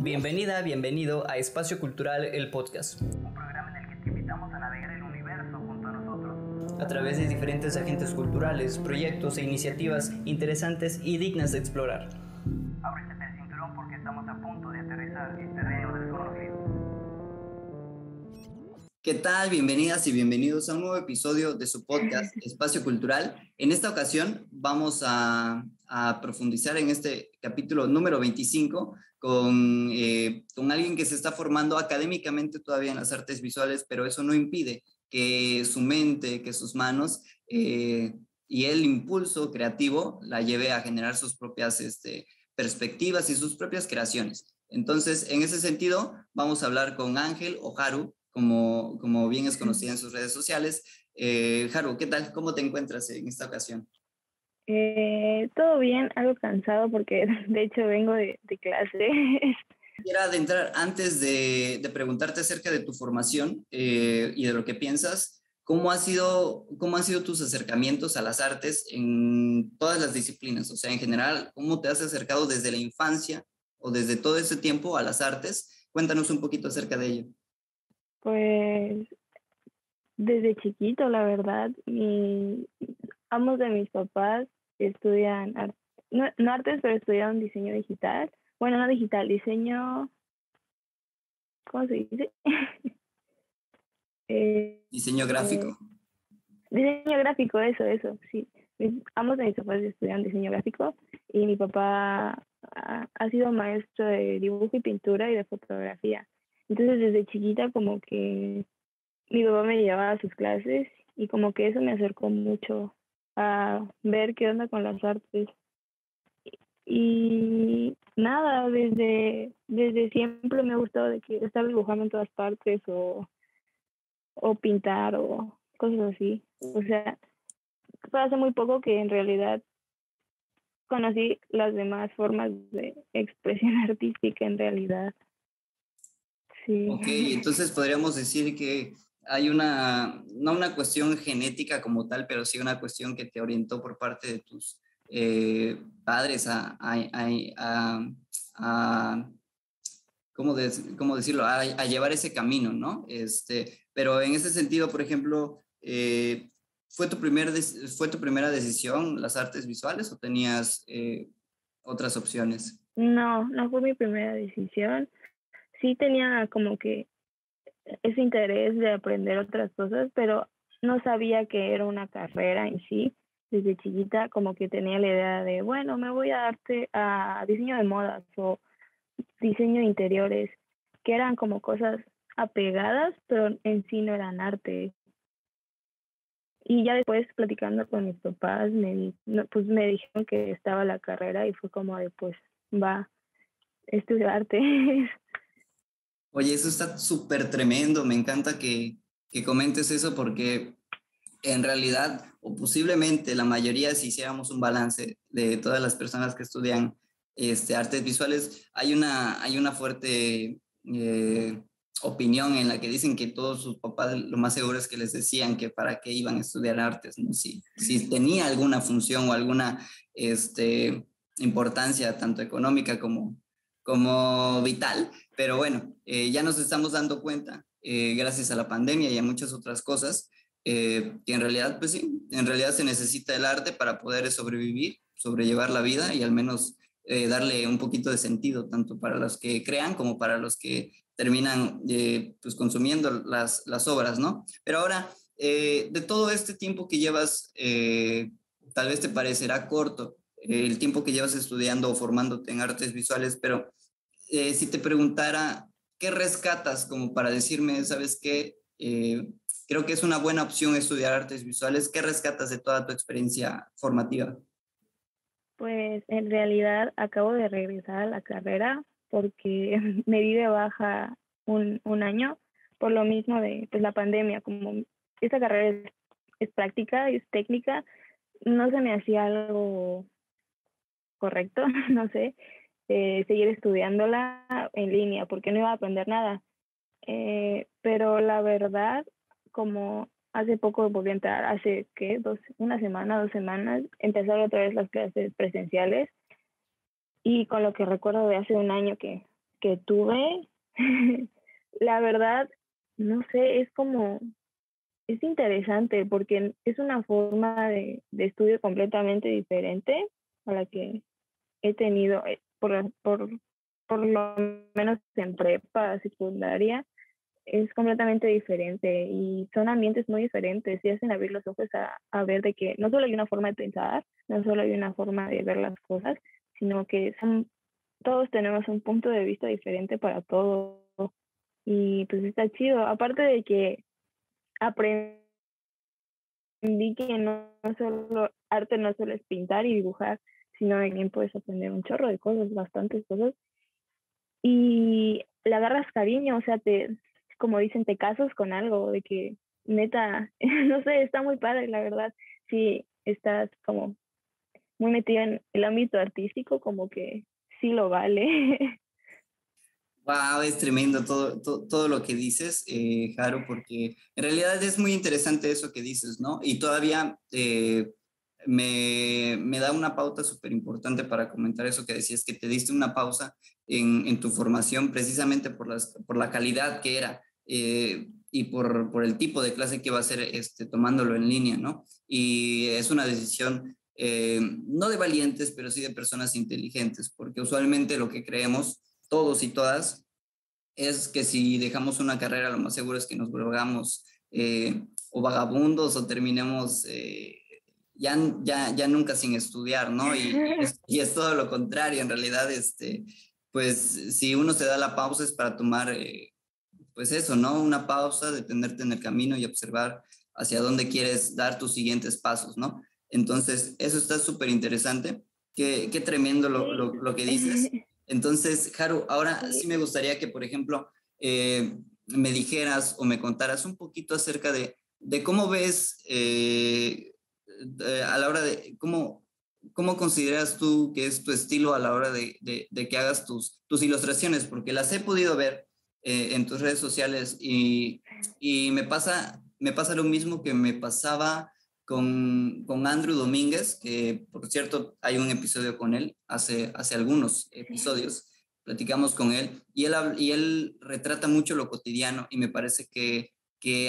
Bienvenida, bienvenido a Espacio Cultural, el podcast. Un programa en el que te invitamos a navegar el universo junto a nosotros. A través de diferentes agentes culturales, proyectos e iniciativas interesantes y dignas de explorar. Ábrete el cinturón porque estamos a punto de aterrizar en terreno desconocido. ¿Qué tal? Bienvenidas y bienvenidos a un nuevo episodio de su podcast Espacio Cultural. En esta ocasión vamos a profundizar en este capítulo número 25 con alguien que se está formando académicamente todavía en las artes visuales, pero eso no impide que su mente, que sus manos y el impulso creativo la lleve a generar sus propias perspectivas y sus propias creaciones. Entonces, en ese sentido, vamos a hablar con Ángel o Haru, como bien es conocida en sus redes sociales. Haru, ¿qué tal? ¿Cómo te encuentras en esta ocasión? Todo bien, algo cansado porque de hecho vengo de clase. Quisiera adentrar antes de preguntarte acerca de tu formación y de lo que piensas. ¿Cómo han sido tus acercamientos a las artes en todas las disciplinas? O sea, en general, ¿cómo te has acercado desde la infancia o desde todo ese tiempo a las artes? Cuéntanos un poquito acerca de ello. Pues desde chiquito, la verdad, ambos de mis papás estudian, no artes, pero estudiaron diseño digital. Bueno, no digital, diseño... ¿Cómo se dice? Diseño gráfico. Diseño gráfico, eso, sí. Ambos de mis papás estudian diseño gráfico y mi papá ha sido maestro de dibujo y pintura y de fotografía. Entonces, desde chiquita como que mi papá me llevaba a sus clases y como que eso me acercó mucho a ver qué onda con las artes. Y nada, desde siempre me ha gustado de que estar dibujando en todas partes o pintar o cosas así. O sea, fue hace muy poco que en realidad conocí las demás formas de expresión artística en realidad. Sí. Ok, entonces podríamos decir que hay no una cuestión genética como tal, pero sí una cuestión que te orientó por parte de tus padres a ¿cómo decirlo? A llevar ese camino, ¿no? Pero en ese sentido, por ejemplo, ¿fue tu primera decisión las artes visuales o tenías otras opciones? No fue mi primera decisión. Sí tenía como que ese interés de aprender otras cosas, pero no sabía que era una carrera en sí. Desde chiquita como que tenía la idea de, bueno, me voy a arte, a diseño de modas o diseño de interiores, que eran como cosas apegadas, pero en sí no eran arte. Y ya después, platicando con mis papás, me dijeron que estaba la carrera y fue como de, pues, va, estudio arte. Oye, eso está súper tremendo, me encanta que comentes eso porque en realidad, o posiblemente la mayoría, si hiciéramos un balance de todas las personas que estudian artes visuales, hay una fuerte opinión en la que dicen que todos sus papás lo más seguro es que les decían que para qué iban a estudiar artes, ¿no? Si tenía alguna función o alguna importancia tanto económica como vital, pero bueno, ya nos estamos dando cuenta, gracias a la pandemia y a muchas otras cosas, que en realidad, pues sí, en realidad se necesita el arte para poder sobrevivir, sobrellevar la vida y al menos darle un poquito de sentido, tanto para los que crean como para los que terminan pues consumiendo las obras, ¿no? Pero ahora, de todo este tiempo que llevas, tal vez te parecerá corto, el tiempo que llevas estudiando o formándote en artes visuales, pero si te preguntara, ¿qué rescatas como para decirme, sabes qué? Creo que es una buena opción estudiar artes visuales. ¿Qué rescatas de toda tu experiencia formativa? Pues en realidad acabo de regresar a la carrera porque me di de baja un año por lo mismo de pues, la pandemia. Como esta carrera es práctica, es técnica, no se me hacía algo correcto, no sé, seguir estudiándola en línea, porque no iba a aprender nada. Pero la verdad, como hace poco volví a entrar, hace, ¿qué? Dos semanas, empezaron otra vez las clases presenciales, y con lo que recuerdo de hace un año que que tuve, la verdad, no sé, es como... Es interesante porque es una forma de estudio completamente diferente a la que he tenido por lo menos en prepa, secundaria. Es completamente diferente y son ambientes muy diferentes y hacen abrir los ojos a ver de que no solo hay una forma de pensar, no solo hay una forma de ver las cosas, sino que todos tenemos un punto de vista diferente para todo. Y pues está chido. Aparte de que aprendí que arte no solo es pintar y dibujar, sino también puedes aprender un chorro de cosas, bastantes cosas. Y le agarras cariño, o sea, como dicen, te casas con algo, de que neta, no sé, está muy padre, la verdad. Sí, estás como muy metida en el ámbito artístico, como que sí lo vale. Wow, es tremendo todo lo que dices, Jaro, porque en realidad es muy interesante eso que dices, ¿no? Y todavía me da una pauta súper importante para comentar eso que decías, que te diste una pausa en tu formación precisamente por la calidad que era y por el tipo de clase que iba a ser tomándolo en línea, ¿no? Y es una decisión no de valientes, pero sí de personas inteligentes, porque usualmente lo que creemos todos y todas, es que si dejamos una carrera, lo más seguro es que nos volvamos o vagabundos o terminemos ya nunca sin estudiar, ¿no? Y es todo lo contrario, en realidad, pues si uno se da la pausa es para tomar, pues eso, ¿no? Una pausa, detenerte en el camino y observar hacia dónde quieres dar tus siguientes pasos, ¿no? Entonces, eso está súper interesante. Qué tremendo lo que dices. Entonces, Jaro, ahora sí me gustaría que, por ejemplo, me dijeras o me contaras un poquito acerca de cómo ves, a la hora de cómo consideras tú que es tu estilo a la hora de que hagas tus ilustraciones, porque las he podido ver en tus redes sociales y me pasa lo mismo que me pasaba con Andrew Domínguez, que por cierto hay un episodio con él, hace algunos episodios, platicamos con él, y él retrata mucho lo cotidiano, y me parece que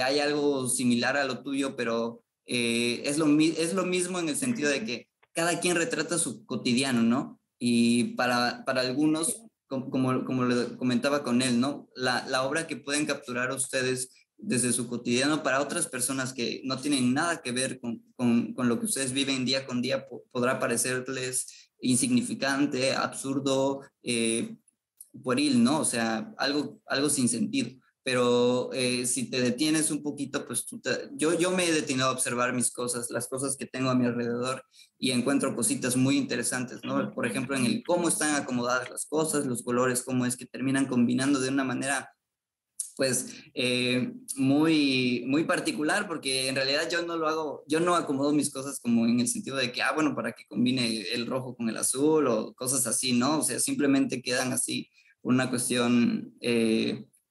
hay algo similar a lo tuyo, pero es lo mismo en el sentido de que cada quien retrata su cotidiano, ¿no? Y para algunos, como lo comentaba con él, ¿no? La obra que pueden capturar ustedes desde su cotidiano, para otras personas que no tienen nada que ver con lo que ustedes viven día con día, podrá parecerles insignificante, absurdo, pueril, ¿no? O sea, algo sin sentido. Pero si te detienes un poquito, pues yo me he detenido a observar mis cosas, las cosas que tengo a mi alrededor, y encuentro cositas muy interesantes, ¿no? Por ejemplo, en el cómo están acomodadas las cosas, los colores, cómo es que terminan combinando de una manera pues muy, muy particular, porque en realidad yo no acomodo mis cosas como en el sentido de que, bueno, para que combine el rojo con el azul o cosas así, ¿no? O sea, simplemente quedan así por una cuestión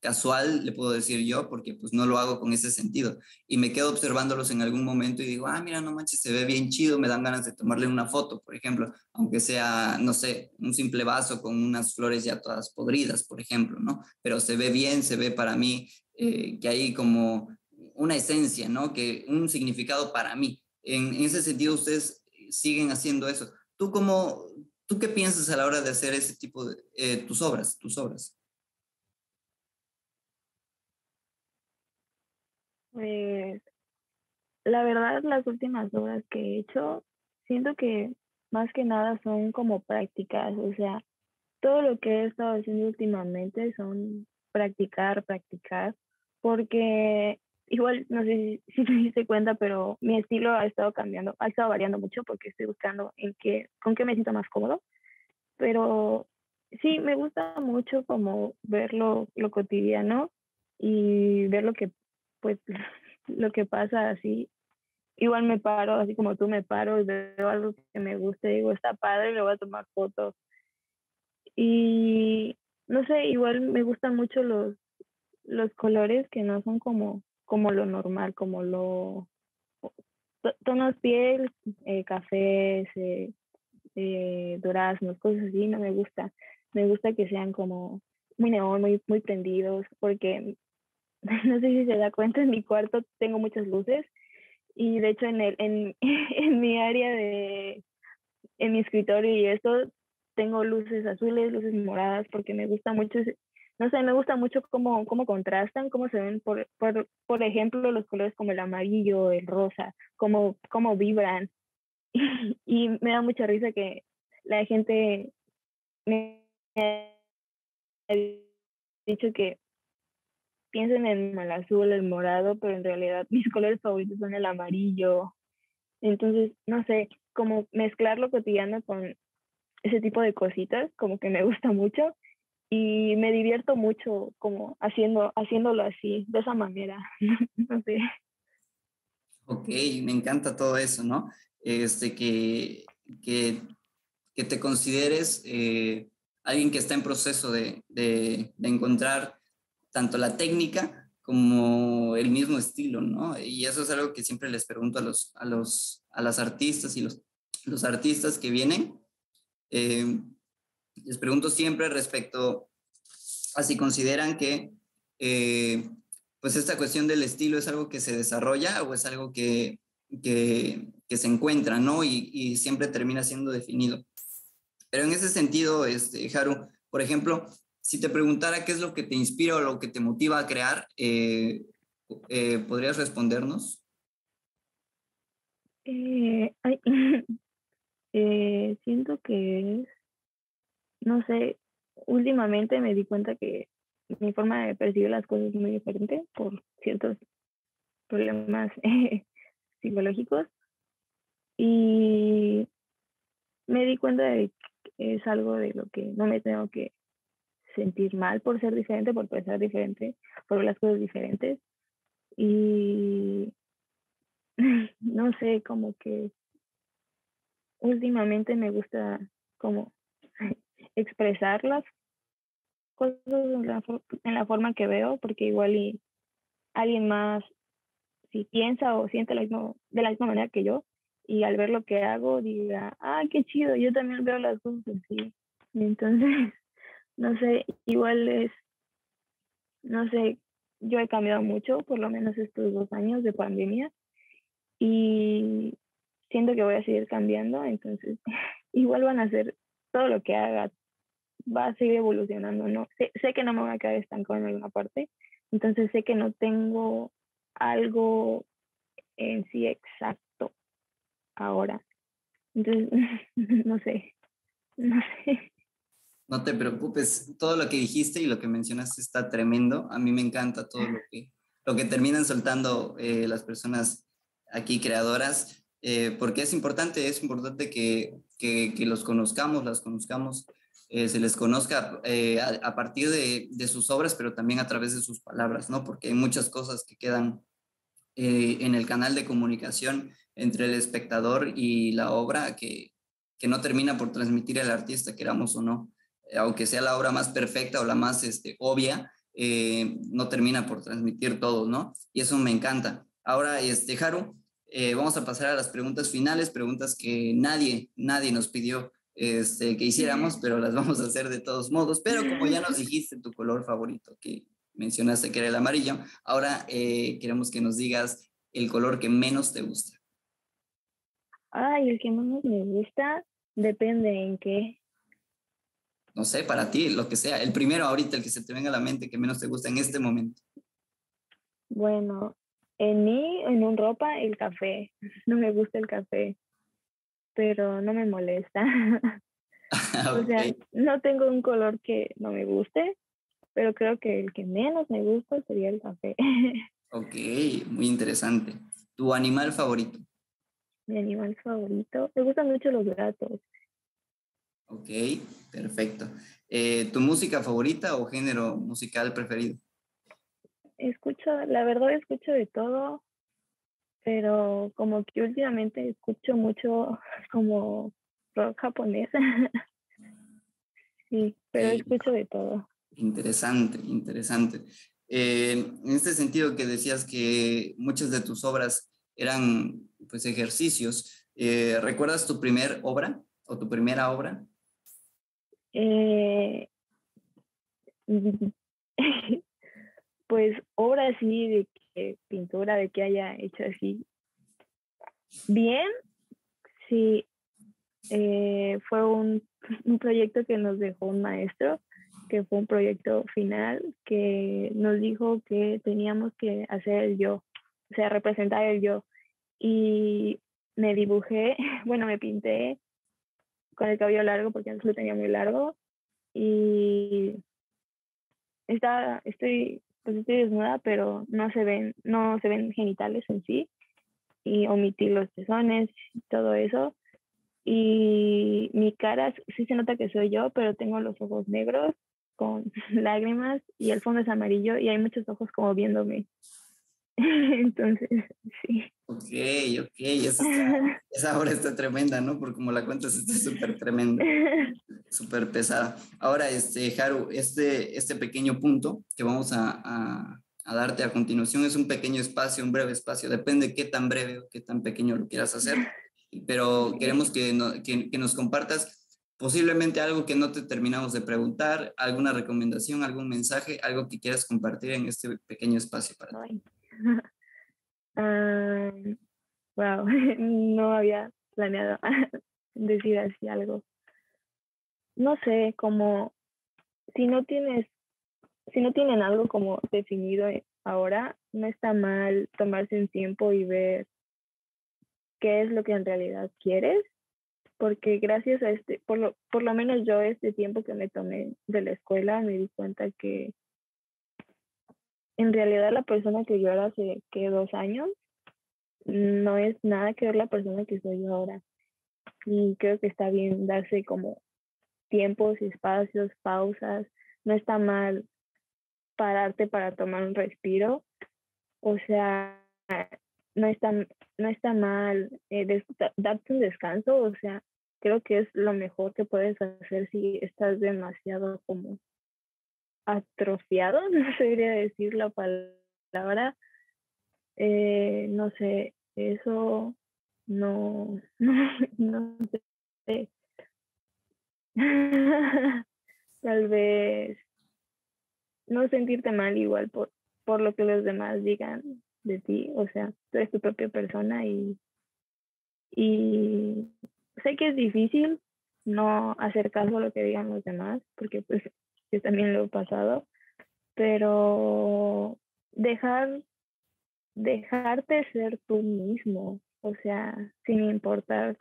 casual, le puedo decir yo, porque pues no lo hago con ese sentido. Y me quedo observándolos en algún momento y digo, mira, no manches, se ve bien chido, me dan ganas de tomarle una foto, por ejemplo, aunque sea, no sé, un simple vaso con unas flores ya todas podridas, por ejemplo, ¿no? Pero se ve bien, se ve para mí que hay como una esencia, ¿no? Que un significado para mí. En ese sentido, ustedes siguen haciendo eso. ¿Tú qué piensas a la hora de hacer ese tipo de tus obras? Pues la verdad, las últimas obras que he hecho, siento que más que nada son como prácticas, o sea, todo lo que he estado haciendo últimamente son practicar, porque igual, no sé si te diste cuenta, pero mi estilo ha estado cambiando, ha estado variando mucho porque estoy buscando con qué me siento más cómodo, pero sí, me gusta mucho como ver lo cotidiano y ver lo que pasa así. Igual me paro, así como tú, me paro y veo algo que me guste, digo, está padre, le voy a tomar fotos. Y no sé, igual me gustan mucho los colores que no son como lo normal, como lo tonos piel, cafés, duraznos, cosas así, no me gusta. Me gusta que sean como muy neón, muy prendidos, porque no sé si se da cuenta, en mi cuarto tengo muchas luces y de hecho en mi área de, en mi escritorio y esto, tengo luces azules, luces moradas, porque me gusta mucho, no sé, me gusta mucho cómo contrastan, cómo se ven, por ejemplo, los colores como el amarillo, el rosa, cómo vibran. Y me da mucha risa que la gente me ha dicho que piensen en el azul, el morado, pero en realidad mis colores favoritos son el amarillo. Entonces, no sé, como mezclar lo cotidiano con ese tipo de cositas, como que me gusta mucho y me divierto mucho como haciéndolo así, de esa manera. No sé. Ok, me encanta todo eso, ¿no? Que te consideres alguien que está en proceso de encontrar tanto la técnica como el mismo estilo, ¿no? Y eso es algo que siempre les pregunto a las artistas y los artistas que vienen. Les pregunto siempre respecto a si consideran que pues esta cuestión del estilo es algo que se desarrolla o es algo que se encuentra, ¿no? Y siempre termina siendo definido. Pero en ese sentido, Haru, por ejemplo, si te preguntara qué es lo que te inspira o lo que te motiva a crear, ¿podrías respondernos? Siento que es, no sé, últimamente me di cuenta que mi forma de percibir las cosas es muy diferente por ciertos problemas psicológicos, y me di cuenta de que es algo de lo que no me tengo que sentir mal por ser diferente, por pensar diferente, por ver las cosas diferentes. Y no sé, como que últimamente me gusta como expresar las cosas en la forma que veo, porque igual y alguien más si piensa o siente de la misma manera que yo, y al ver lo que hago diga, ah, qué chido, yo también veo las cosas así. Y entonces, no sé, igual es, no sé, yo he cambiado mucho, por lo menos estos 2 años de pandemia, y siento que voy a seguir cambiando, entonces igual van a hacer todo lo que haga, va a seguir evolucionando, ¿no? Sé que no me voy a quedar estancado en alguna parte, entonces sé que no tengo algo en sí exacto ahora. Entonces, no sé. No te preocupes, todo lo que dijiste y lo que mencionaste está tremendo. A mí me encanta todo lo que terminan soltando las personas aquí creadoras. Porque es importante que los conozcamos, las conozcamos, se les conozca a partir de sus obras, pero también a través de sus palabras, ¿no? Porque hay muchas cosas que quedan en el canal de comunicación entre el espectador y la obra que no termina por transmitir el artista, queramos o no. Aunque sea la obra más perfecta o la más obvia, no termina por transmitir todo, ¿no? Y eso me encanta. Ahora, Haru, vamos a pasar a las preguntas finales, preguntas que nadie nos pidió que hiciéramos, pero las vamos a hacer de todos modos. Pero como ya nos dijiste tu color favorito, que mencionaste que era el amarillo, ahora queremos que nos digas el color que menos te gusta. Ay, el que menos me gusta, depende en qué. No sé, para ti, lo que sea. El primero ahorita, el que se te venga a la mente, que menos te gusta en este momento. Bueno, en ropa, el café. No me gusta el café, pero no me molesta. Okay. O sea, no tengo un color que no me guste, pero creo que el que menos me gusta sería el café. Ok, muy interesante. ¿Tu animal favorito? Mi animal favorito. Me gustan mucho los gatos. Ok, perfecto. ¿Tu música favorita o género musical preferido? La verdad escucho de todo, pero como que últimamente escucho mucho como rock japonés. Sí, pero escucho de todo. Interesante. En este sentido que decías que muchas de tus obras eran pues ejercicios, ¿recuerdas tu primer obra o tu primera obra? pues obra así de que pintura de que haya hecho así bien, sí, fue un proyecto que nos dejó un maestro, que fue un proyecto final que nos dijo que teníamos que hacer el yo, o sea, representar el yo, y me dibujé, bueno, me pinté con el cabello largo porque antes lo tenía muy largo, y estoy desnuda, pero no se ven genitales en sí, y omití los pezones y todo eso, y mi cara sí se nota que soy yo, pero tengo los ojos negros con lágrimas y el fondo es amarillo y hay muchos ojos como viéndome. Entonces, sí. Ok, esa obra está tremenda, ¿no? Porque como la cuentas está súper tremenda, súper pesada. Ahora, Haru, este pequeño punto que vamos a darte a continuación es un pequeño espacio, un breve espacio, depende qué tan breve o qué tan pequeño lo quieras hacer, pero queremos que nos compartas posiblemente algo que no te terminamos de preguntar, alguna recomendación, algún mensaje, algo que quieras compartir en este pequeño espacio para ti. Wow, no había planeado decir así algo. No sé, como si no tienen algo como definido ahora, no está mal tomarse un tiempo y ver qué es lo que en realidad quieres, porque gracias a por lo menos yo este tiempo que me tomé de la escuela me di cuenta que en realidad la persona que yo era hace 2 años no es nada que ver la persona que soy ahora, y creo que está bien darse como tiempos, espacios, pausas. No está mal pararte para tomar un respiro, o sea, no está mal darte un descanso, o sea, creo que es lo mejor que puedes hacer si estás demasiado como atrofiado, no sabría decir la palabra, no sé, eso no sé. Tal vez no sentirte mal igual por lo que los demás digan de ti, o sea, tú eres tu propia persona y sé que es difícil no hacer caso a lo que digan los demás, porque pues yo también lo he pasado, pero dejarte ser tú mismo, o sea, sin importar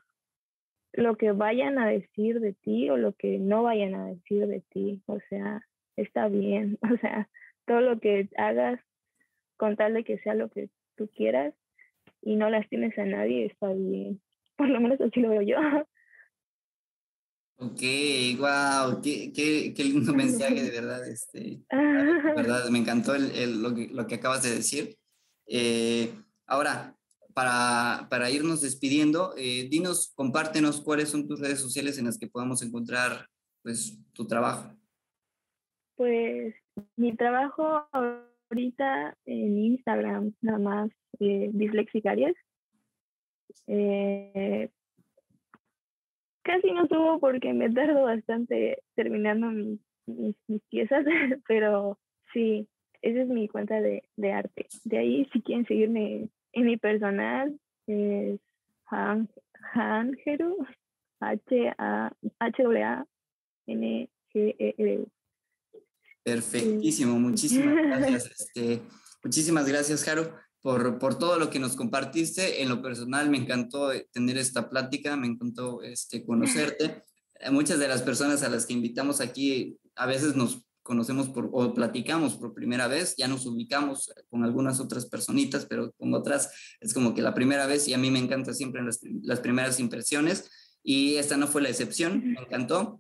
lo que vayan a decir de ti o lo que no vayan a decir de ti, o sea, está bien, o sea, todo lo que hagas con tal de que sea lo que tú quieras y no lastimes a nadie, está bien, por lo menos así lo veo yo. Ok, wow, qué lindo mensaje, de verdad, de verdad, me encantó lo que acabas de decir. Ahora, para irnos despidiendo, compártenos cuáles son tus redes sociales en las que podamos encontrar, pues, tu trabajo. Pues, mi trabajo ahorita en Instagram, nada más, Dislexicaries. Casi no subo porque me tardo bastante terminando mis piezas, pero sí, esa es mi cuenta de arte. De ahí, si quieren seguirme en mi personal, es Hangeru, Hangeru. Perfectísimo, muchísimas gracias. Muchísimas gracias, Haru, por todo lo que nos compartiste. En lo personal, me encantó tener esta plática, me encantó conocerte. Muchas de las personas a las que invitamos aquí, a veces nos conocemos o platicamos por primera vez, ya nos ubicamos con algunas otras personitas, pero con otras es como que la primera vez, y a mí me encanta siempre las primeras impresiones, y esta no fue la excepción, me encantó.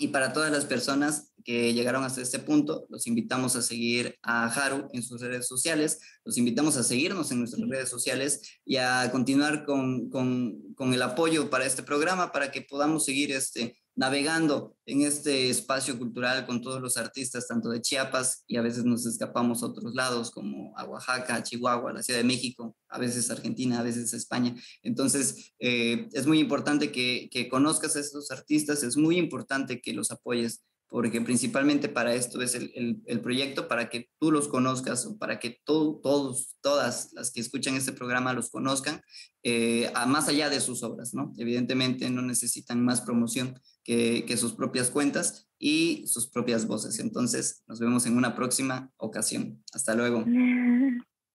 Y para todas las personas que llegaron hasta este punto, los invitamos a seguir a Haru en sus redes sociales, los invitamos a seguirnos en nuestras redes sociales y a continuar con el apoyo para este programa, para que podamos seguir navegando en este espacio cultural con todos los artistas, tanto de Chiapas, y a veces nos escapamos a otros lados, como a Oaxaca, a Chihuahua, a la Ciudad de México, a veces Argentina, a veces España. Entonces, es muy importante que conozcas a estos artistas, es muy importante que los apoyes porque principalmente para esto es el proyecto, para que tú los conozcas, o para que todas las que escuchan este programa los conozcan, más allá de sus obras, ¿no? Evidentemente no necesitan más promoción que sus propias cuentas y sus propias voces. Entonces, nos vemos en una próxima ocasión. Hasta luego.